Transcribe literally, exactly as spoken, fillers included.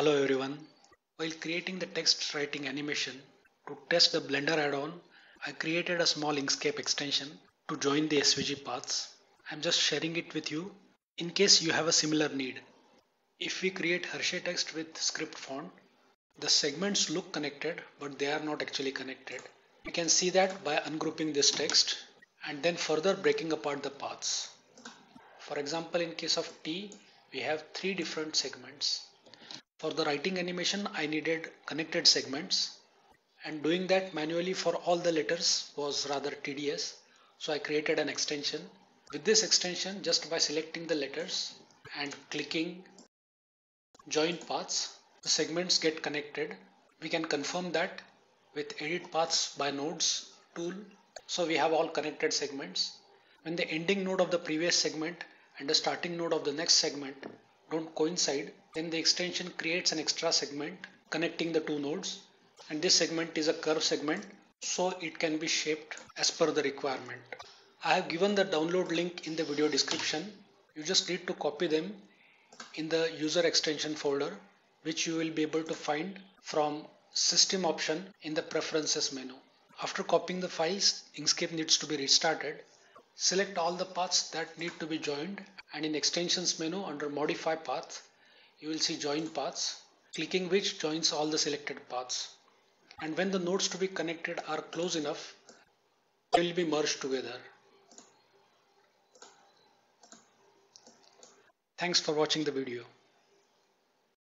Hello everyone. While creating the text writing animation to test the Blender add-on, I created a small Inkscape extension to join the S V G paths. I'm just sharing it with you in case you have a similar need. If we create Hershey text with script font, the segments look connected but they are not actually connected. You can see that by ungrouping this text and then further breaking apart the paths. For example, in case of T, we have three different segments. For the writing animation, I needed connected segments, and doing that manually for all the letters was rather tedious, so I created an extension. With this extension, just by selecting the letters and clicking join paths, the segments get connected. We can confirm that with Edit Paths by Nodes tool, so we have all connected segments. When the ending node of the previous segment and the starting node of the next segment don't coincide, then the extension creates an extra segment connecting the two nodes, and this segment is a curve segment, so it can be shaped as per the requirement. I have given the download link in the video description. You just need to copy them in the user extension folder, which you will be able to find from system option in the preferences menu. After copying the files, Inkscape needs to be restarted. Select all the paths that need to be joined, and in extensions menu under modify path, you will see join paths, clicking which joins all the selected paths. And when the nodes to be connected are close enough, they will be merged together. Thanks for watching the video.